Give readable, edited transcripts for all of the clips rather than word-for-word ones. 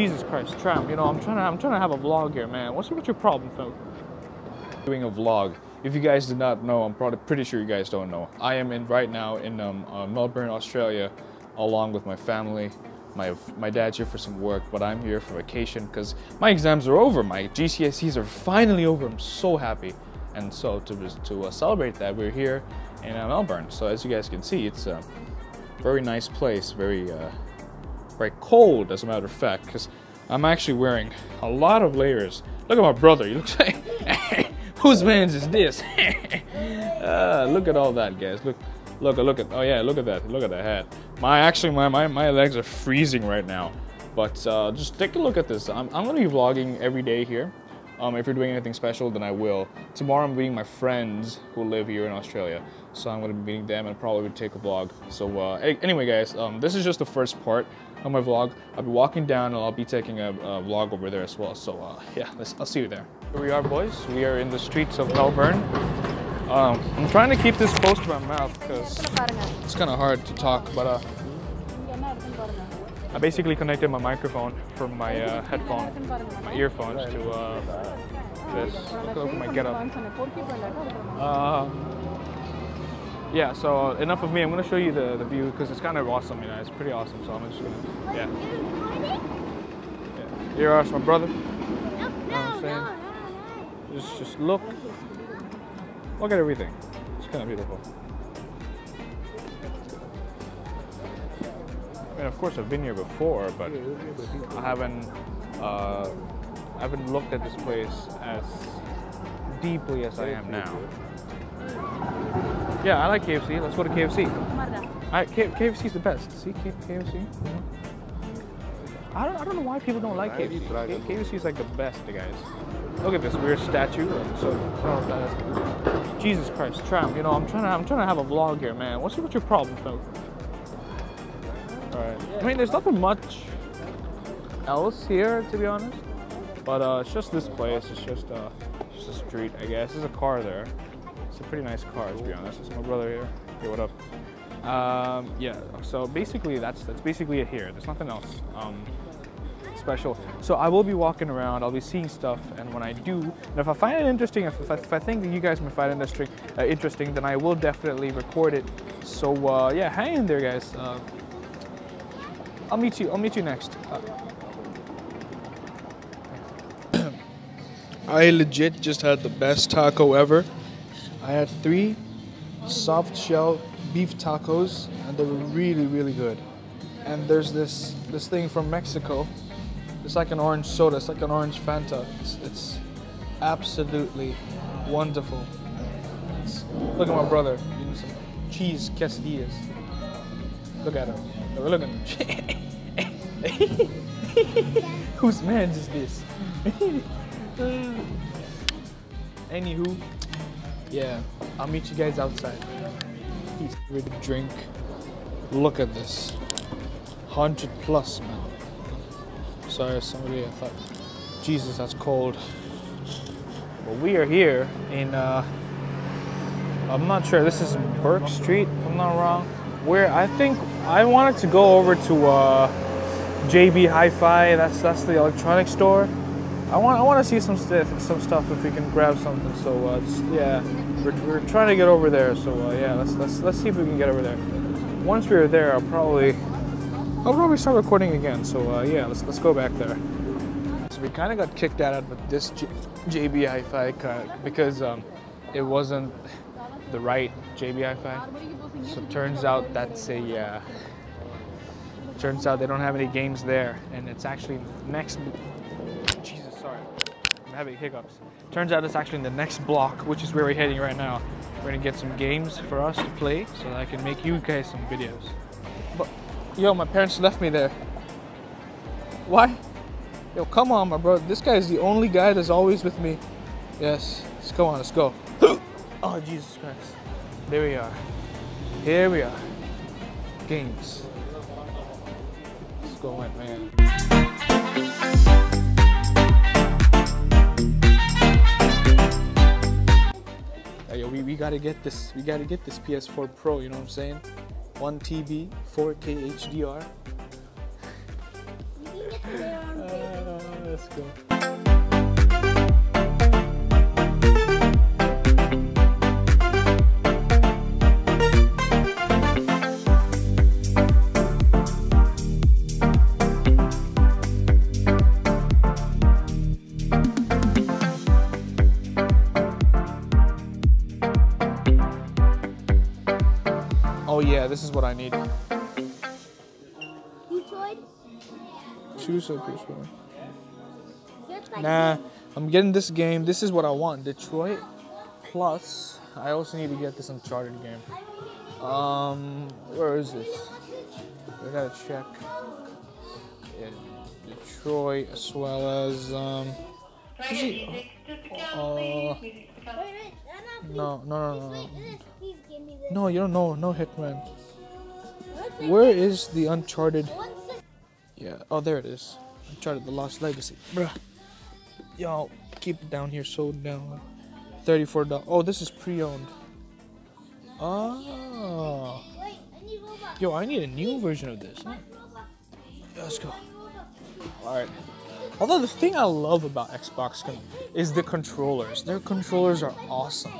Jesus Christ, Trump, you know, I'm trying to have a vlog here, man. What's your problem, fam? Doing a vlog. If you guys did not know, I'm probably pretty sure you guys don't know. I am in right now in Melbourne, Australia, along with my family. My dad's here for some work, but I'm here for vacation because my exams are over. My GCSEs are finally over. I'm so happy. And so to celebrate that, we're here in Melbourne. So as you guys can see, it's a very nice place, very cold, as a matter of fact, because I'm actually wearing a lot of layers. Look at my brother. He looks like, whose man's is this? Look at all that, guys. Look at, oh yeah, look at that hat. My legs are freezing right now. But just take a look at this. I'm gonna be vlogging every day here. If you're doing anything special, then I will. Tomorrow I'm meeting my friends who live here in Australia. So I'm gonna be meeting them and probably take a vlog. So anyway, guys, this is just the first part of my vlog. I'll be walking down and I'll be taking a vlog over there as well. So yeah, I'll see you there. Here we are, boys. We are in the streets of Melbourne. I'm trying to keep this close to my mouth because it's kind of hard to talk, but I basically connected my microphone from my my earphones to this. Look at my getup. Yeah, so enough of me. I'm going to show you the view because it's kind of awesome, you know, it's pretty awesome. So I'm just going to, yeah. Here are my brother. Just look. Look at everything. It's kind of beautiful. I mean, of course, I've been here before, but I haven't looked at this place as deeply as I am now. Yeah, I like KFC. Let's go to KFC. KFC's the best. See, KFC. I don't know why people don't like KFC. KFC's like the best, guys. Look at this weird statue. So, Jesus Christ, Trump, you know, I'm trying to have a vlog here, man. What's your problem, fam? All right. I mean, there's nothing much else here, to be honest. But it's just this place. It's just a street, I guess. There's a car there. It's a pretty nice car, to be honest. It's my brother here. Hey, what up? Yeah. So basically, that's basically it here. There's nothing else. Special. So I will be walking around, I'll be seeing stuff, and when I do, and if I find it interesting, if I think that you guys may find it interesting, then I will definitely record it. So yeah, hang in there, guys. I'll meet you next. I legit just had the best taco ever. I had 3 soft shell beef tacos and they were really good. And there's this thing from Mexico. It's like an orange soda, it's like an orange Fanta. It's absolutely wonderful. Look at my brother eating some cheese quesadillas. Look at him. Look at him. Whose man's is this? Anywho, yeah, I'll meet you guys outside. He's ready to drink. Look at this. 100+, man. Sorry, somebody, I thought, Jesus, that's cold. But we are here in, I'm not sure, this is Burke Street, if I'm not wrong, where I think I wanted to go over to JB Hi-Fi, that's the electronics store. I want to see some stuff if we can grab something, so yeah, we're trying to get over there, so yeah, let's see if we can get over there. Once we are there, I'll probably start recording again, so yeah, let's go back there. So we kind of got kicked out with this JB Hi-Fi because it wasn't the right JB Hi-Fi. So it turns out that's a, turns out they don't have any games there, and it's actually next, Jesus, sorry, I'm having hiccups. Turns out it's actually in the next block, which is where we're heading right now. We're gonna get some games for us to play so that I can make you guys some videos. Yo, my parents left me there. Why? Yo, come on, my bro. This guy is the only guy that's always with me. Yes, let's go on, let's go. Oh, Jesus Christ. There we are. Here we are. Games. Let's go in, man. Yo, we gotta get this PS4 Pro, you know what I'm saying? 1 TB, 4K HDR. You can get Let's go. Oh yeah, this is what I need. Choose a PS4. Nah, I'm getting this game. This is what I want, Detroit. Plus, I also need to get this Uncharted game. Where is this? I gotta check. Yeah, Detroit as well as No, you don't know. No, Hitman. Where is the Uncharted? Yeah. Oh, there it is. Uncharted the Lost Legacy. Bruh. Y'all, keep it down here. Sold down. $34. Oh, this is pre-owned. Oh. Yo, I need a new version of this. Huh? Yeah, let's go. Alright. Although the thing I love about Xbox is the controllers. Their controllers are awesome.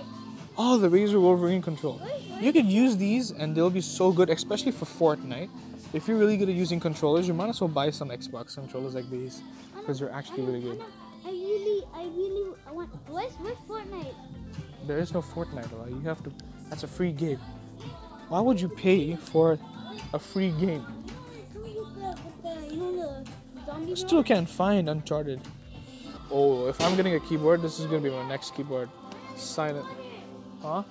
Oh, the Razer Wolverine controller. You could use these and they'll be so good, especially for Fortnite. If you're really good at using controllers, you might as well buy some Xbox controllers like these because they're actually really good. I really want. Where's Fortnite? There is no Fortnite, right? You have to. That's a free game. Why would you pay for a free game? I still can't find Uncharted. Oh, if I'm getting a keyboard, this is gonna be my next keyboard. Silent. Huh?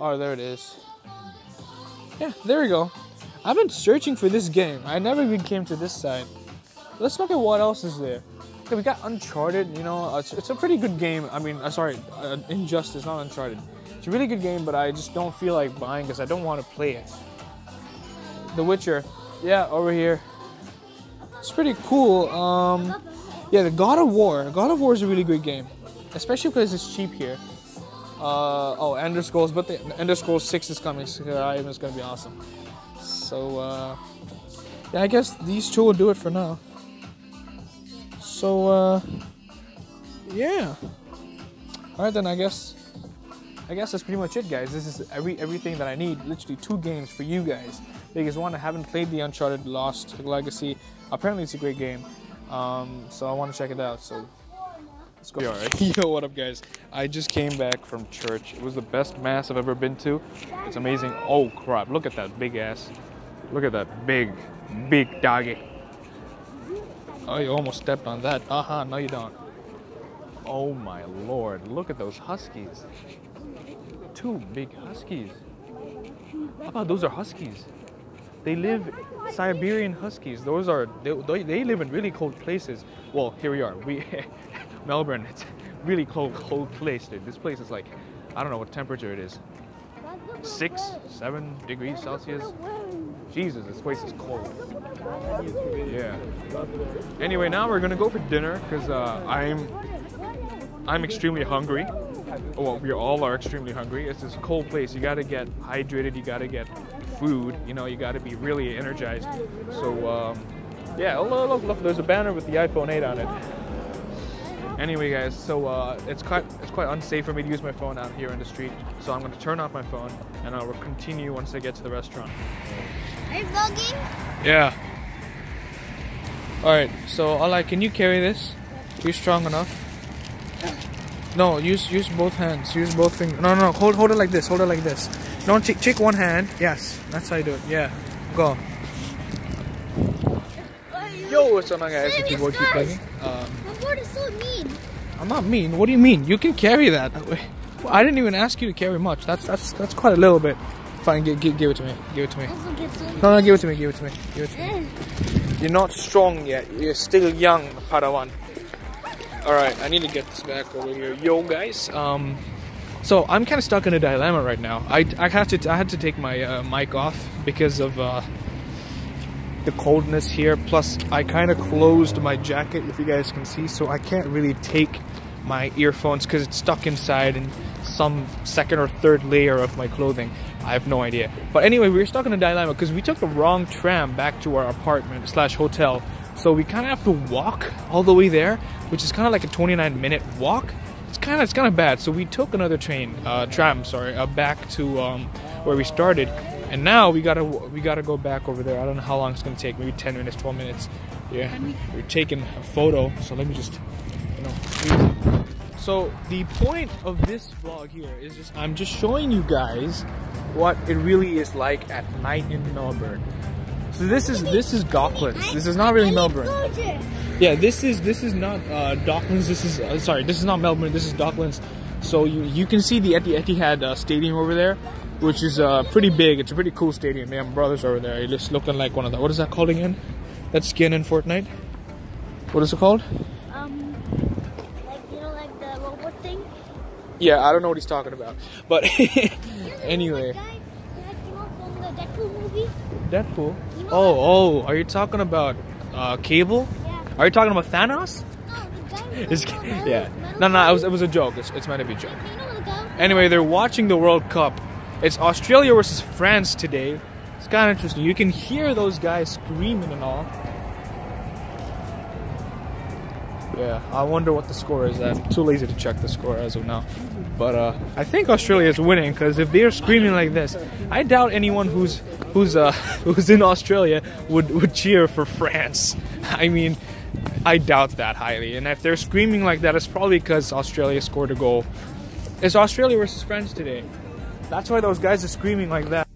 Oh, there it is. Yeah, there we go. I've been searching for this game. I never even came to this side. Let's look at what else is there. Okay, we got Uncharted, you know, it's a pretty good game. I mean, Injustice, not Uncharted. It's a really good game, but I just don't feel like buying because I don't want to play it. The Witcher, yeah, over here. It's pretty cool. Yeah, the God of War. God of War is a really good game, especially because it's cheap here. Oh, Elder Scrolls, but the Elder Scrolls 6 is coming, so it's going to be awesome. So, yeah, I guess these two will do it for now. So, yeah. Alright then, I guess that's pretty much it, guys. This is everything that I need. Literally 2 games for you guys. Because one, I haven't played the Uncharted Lost Legacy. Apparently it's a great game. So I want to check it out, so let's go. Alright. Yo, what up, guys? I just came back from church. It was the best mass I've ever been to. It's amazing. Oh, crap. Look at that big ass. Look at that big doggy. Oh, you almost stepped on that. Uh-huh, no you don't. Oh my lord, look at those huskies. 2 big huskies. How about those are huskies? They live Siberian huskies. Those are, they live in really cold places. Well, here we are. Melbourne, it's really cold place, dude. This place is like, I don't know what temperature it is. 6, 7 degrees Celsius. Jesus, this place is cold. Yeah. Anyway, now we're gonna go for dinner because I'm extremely hungry. Well, we all are extremely hungry. It's this cold place. You gotta get hydrated. You gotta get food. You know, you gotta be really energized. So, yeah. Look, there's a banner with the iPhone 8 on it. Anyway, guys, so it's quite unsafe for me to use my phone out here in the street. So I'm gonna turn off my phone and I will continue once I get to the restaurant. Are you vlogging? Yeah. Alright, so Ola, can you carry this? Are you strong enough? No, use both hands. Use both fingers. No, hold it like this. Hold it like this. No, take one hand. Yes, that's how you do it. Yeah, go. Yo, what's up, my guys? It's your boy Keep Plugging. My board is so mean. I'm not mean. What do you mean? You can carry that. I didn't even ask you to carry much. That's quite a little bit. Fine, give it to me. Give it to me. No, give it to me. Give it to me. Give it to me. You're not strong yet. You're still young, Padawan. All right, I need to get this back over here. Yo, guys. So I'm kind of stuck in a dilemma right now. I had to take my mic off because of the coldness here. Plus, I kind of closed my jacket, if you guys can see. So I can't really take my earphones because it's stuck inside in some second or third layer of my clothing. I have no idea. But anyway, we were stuck in a dilemma because we took the wrong tram back to our apartment/hotel So we kind of have to walk all the way there, which is kind of like a 29-minute walk. It's kind of bad. So we took another tram back to where we started, and now we gotta go back over there. I don't know how long it's gonna take. Maybe 10 minutes, 12 minutes. Yeah, we're taking a photo. So let me just, So the point of this vlog here is just I'm just showing you guys what it really is like at night in Melbourne. So this is Docklands. This is not really Melbourne. Yeah, this is not Docklands. This is not Melbourne. This is Docklands. So you can see the Etihad stadium over there, which is pretty big. It's a pretty cool stadium. Yeah, my brother's over there. He just looking like one of the, what is that called again? That skin in Fortnite. What is it called? Like the robot thing. Yeah, I don't know what he's talking about. But anyway. Deadpool? Oh, are you talking about Cable? Yeah. Are you talking about Thanos? No, yeah. No, it was a joke. It's meant to be a joke. Anyway, they're watching the World Cup. It's Australia versus France today. It's kind of interesting. You can hear those guys screaming and all. Yeah, I wonder what the score is. I'm too lazy to check the score as of now. But I think Australia is winning, because if they're screaming like this, I doubt anyone who's in Australia would cheer for France. I mean, I doubt that highly. And if they're screaming like that, it's probably because Australia scored a goal. It's Australia versus France today. That's why those guys are screaming like that.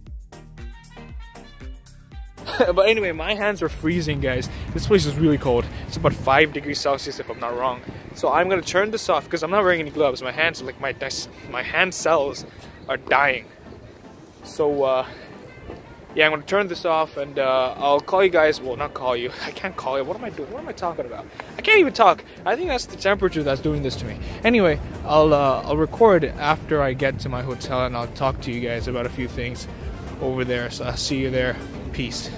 But anyway, my hands are freezing, guys. This place is really cold. It's about 5 degrees Celsius if I'm not wrong. So I'm gonna turn this off because I'm not wearing any gloves. My hands, like my hand cells are dying. So yeah, I'm gonna turn this off, and I'll call you guys. Well, not call you. I can't call you. What am I doing? What am I talking about? I can't even talk. I think that's the temperature that's doing this to me. Anyway, I'll record after I get to my hotel, and I'll talk to you guys about a few things over there. So I'll see you there. Peace.